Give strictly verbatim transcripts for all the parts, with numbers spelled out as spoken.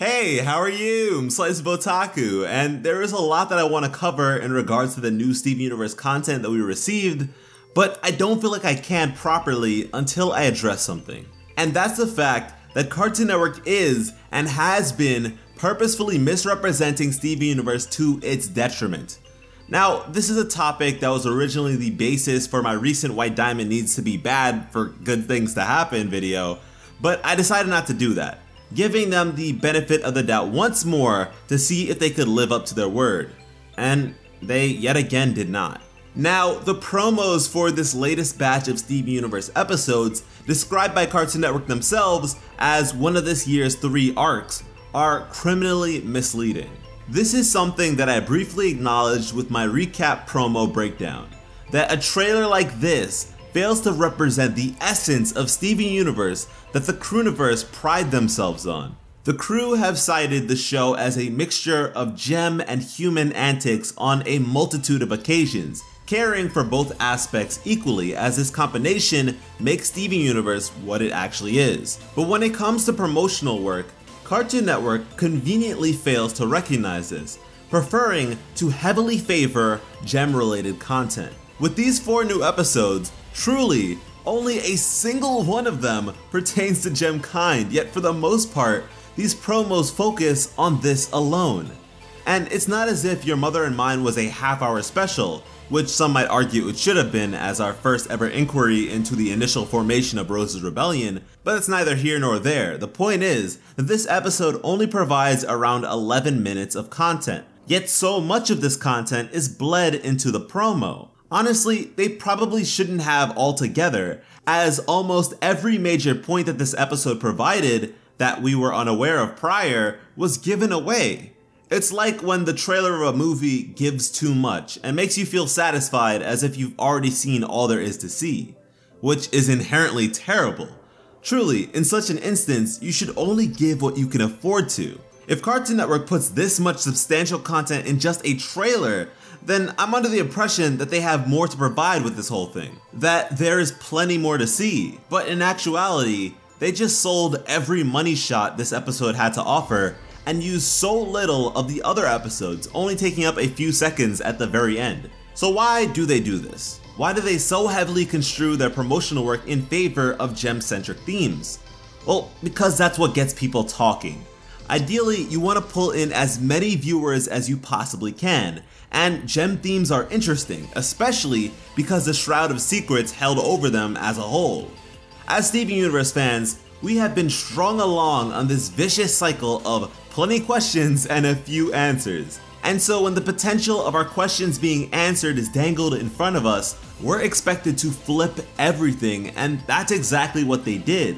Hey, how are you? I'm Slice of Otaku, and there is a lot that I want to cover in regards to the new Steven Universe content that we received, but I don't feel like I can properly until I address something. And that's the fact that Cartoon Network is, and has been, purposefully misrepresenting Steven Universe to its detriment. Now, this is a topic that was originally the basis for my recent White Diamond Needs to Be Bad for Good Things to Happen video, but I decided not to do that, giving them the benefit of the doubt once more to see if they could live up to their word. And they yet again did not. Now, the promos for this latest batch of Steven Universe episodes, described by Cartoon Network themselves as one of this year's three arcs, are criminally misleading. This is something that I briefly acknowledged with my recap promo breakdown, that a trailer like this fails to represent the essence of Steven Universe that the Crewniverse pride themselves on. The crew have cited the show as a mixture of gem and human antics on a multitude of occasions, caring for both aspects equally, as this combination makes Steven Universe what it actually is. But when it comes to promotional work, Cartoon Network conveniently fails to recognize this, preferring to heavily favor gem-related content. With these four new episodes, truly, only a single one of them pertains to gem kind, yet for the most part, these promos focus on this alone. And it's not as if Your Mother and Mine was a half-hour special, which some might argue it should have been as our first ever inquiry into the initial formation of Rose's Rebellion, but it's neither here nor there. The point is that this episode only provides around eleven minutes of content, yet so much of this content is bled into the promo. Honestly, they probably shouldn't have altogether, as almost every major point that this episode provided that we were unaware of prior was given away. It's like when the trailer of a movie gives too much and makes you feel satisfied as if you've already seen all there is to see, which is inherently terrible. Truly, in such an instance, you should only give what you can afford to. If Cartoon Network puts this much substantial content in just a trailer, then I'm under the impression that they have more to provide with this whole thing, that there is plenty more to see. But in actuality, they just sold every money shot this episode had to offer and used so little of the other episodes, only taking up a few seconds at the very end. So why do they do this? Why do they so heavily construe their promotional work in favor of gem-centric themes? Well, because that's what gets people talking. Ideally, you want to pull in as many viewers as you possibly can, and gem themes are interesting, especially because the Shroud of Secrets held over them as a whole. As Steven Universe fans, we have been strung along on this vicious cycle of plenty questions and a few answers. And so when the potential of our questions being answered is dangled in front of us, we're expected to flip everything, and that's exactly what they did.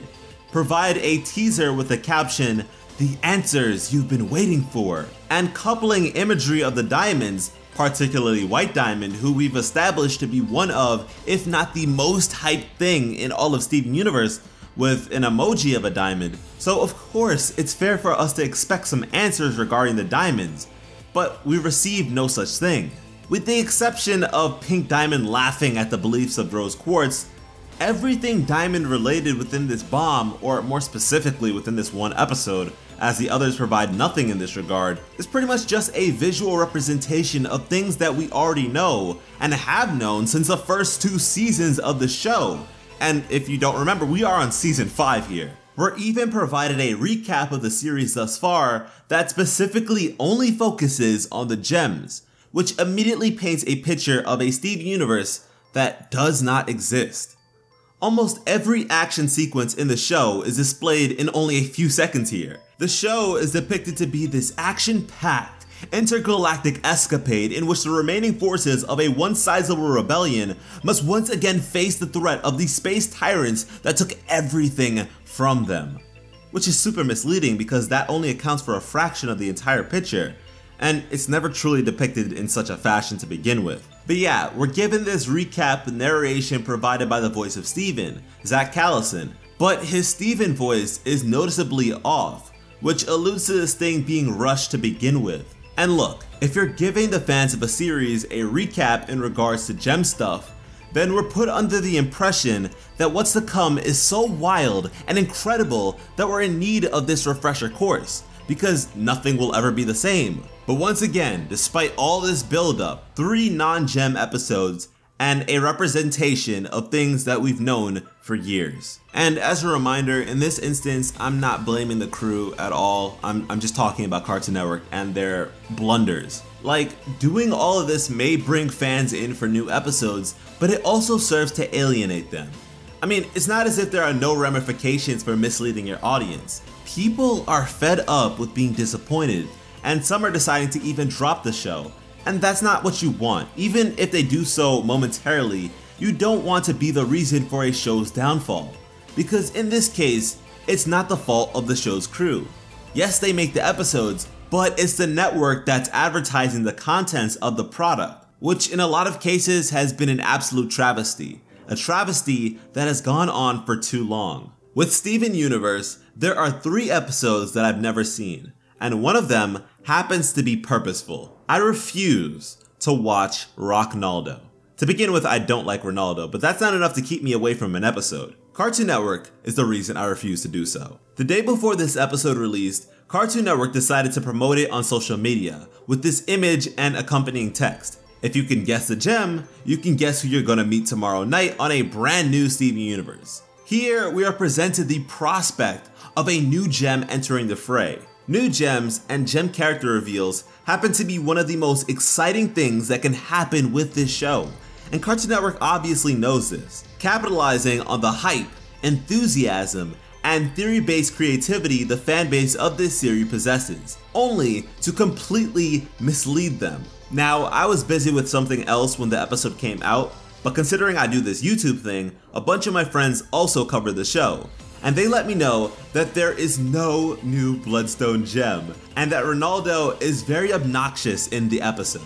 Provide a teaser with a caption, "The answers you've been waiting for," and coupling imagery of the diamonds, particularly White Diamond, who we've established to be one of, if not the most hyped thing in all of Steven Universe, with an emoji of a diamond. So of course, it's fair for us to expect some answers regarding the diamonds, but we received no such thing. With the exception of Pink Diamond laughing at the beliefs of Rose Quartz, everything diamond related within this bomb, or more specifically within this one episode, as the others provide nothing in this regard, is pretty much just a visual representation of things that we already know and have known since the first two seasons of the show. And if you don't remember, we are on season five here. We're even provided a recap of the series thus far that specifically only focuses on the gems, which immediately paints a picture of a Steven Universe that does not exist. Almost every action sequence in the show is displayed in only a few seconds here. The show is depicted to be this action-packed, intergalactic escapade in which the remaining forces of a one-sizable rebellion must once again face the threat of the space tyrants that took everything from them. Which is super misleading because that only accounts for a fraction of the entire picture, and it's never truly depicted in such a fashion to begin with. But yeah, we're given this recap narration provided by the voice of Steven, Zach Callison, but his Steven voice is noticeably off, which alludes to this thing being rushed to begin with. And look, if you're giving the fans of a series a recap in regards to gem stuff, then we're put under the impression that what's to come is so wild and incredible that we're in need of this refresher course. because nothing will ever be the same. But once again, despite all this buildup, three non-gem episodes and a representation of things that we've known for years. And as a reminder, in this instance, I'm not blaming the crew at all. I'm, I'm just talking about Cartoon Network and their blunders. Like, doing all of this may bring fans in for new episodes, but it also serves to alienate them. I mean, it's not as if there are no ramifications for misleading your audience. People are fed up with being disappointed, and some are deciding to even drop the show. And that's not what you want. Even if they do so momentarily, you don't want to be the reason for a show's downfall. Because in this case, it's not the fault of the show's crew. Yes, they make the episodes, but it's the network that's advertising the contents of the product, which in a lot of cases has been an absolute travesty. A travesty that has gone on for too long. With Steven Universe, there are three episodes that I've never seen, and one of them happens to be purposeful. I refuse to watch Ronaldo. To begin with, I don't like Ronaldo, but that's not enough to keep me away from an episode. Cartoon Network is the reason I refuse to do so. The day before this episode released, Cartoon Network decided to promote it on social media with this image and accompanying text. If you can guess the gem, you can guess who you're gonna meet tomorrow night on a brand new Steven Universe. Here, we are presented the prospect of a new gem entering the fray. New gems and gem character reveals happen to be one of the most exciting things that can happen with this show, and Cartoon Network obviously knows this, capitalizing on the hype, enthusiasm, and theory-based creativity the fanbase of this series possesses, only to completely mislead them. Now, I was busy with something else when the episode came out, but considering I do this YouTube thing, a bunch of my friends also covered the show, and they let me know that there is no new Bloodstone gem, and that Ronaldo is very obnoxious in the episode.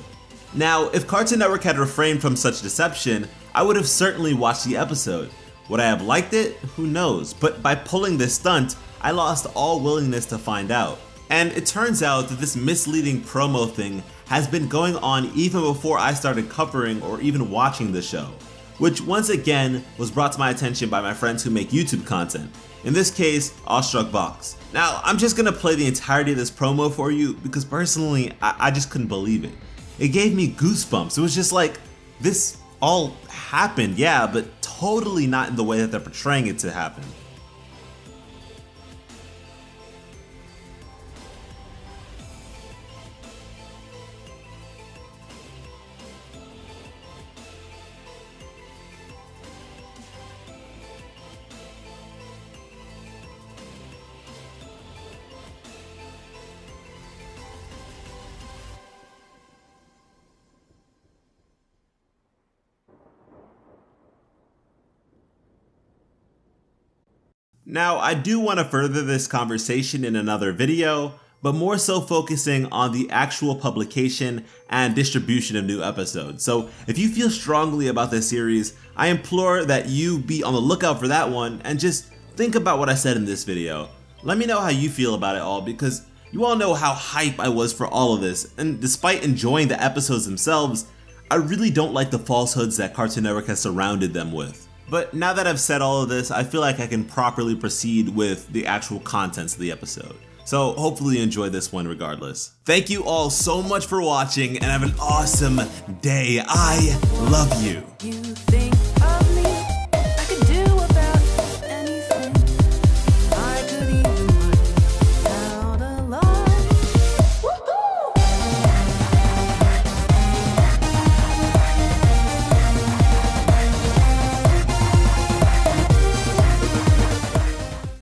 Now, if Cartoon Network had refrained from such deception, I would have certainly watched the episode. Would I have liked it? Who knows, but by pulling this stunt, I lost all willingness to find out. And it turns out that this misleading promo thing has been going on even before I started covering or even watching the show, which once again was brought to my attention by my friends who make YouTube content, in this case, Awestruck Box. Now, I'm just gonna play the entirety of this promo for you because personally, I, I just couldn't believe it. It gave me goosebumps. It was just like, this all happened, yeah, but totally not in the way that they're portraying it to happen. Now, I do want to further this conversation in another video, but more so focusing on the actual publication and distribution of new episodes. So if you feel strongly about this series, I implore that you be on the lookout for that one and just think about what I said in this video. Let me know how you feel about it all because you all know how hype I was for all of this, and despite enjoying the episodes themselves, I really don't like the falsehoods that Cartoon Network has surrounded them with. But now that I've said all of this, I feel like I can properly proceed with the actual contents of the episode. So hopefully you enjoy this one regardless. Thank you all so much for watching and have an awesome day. I love you.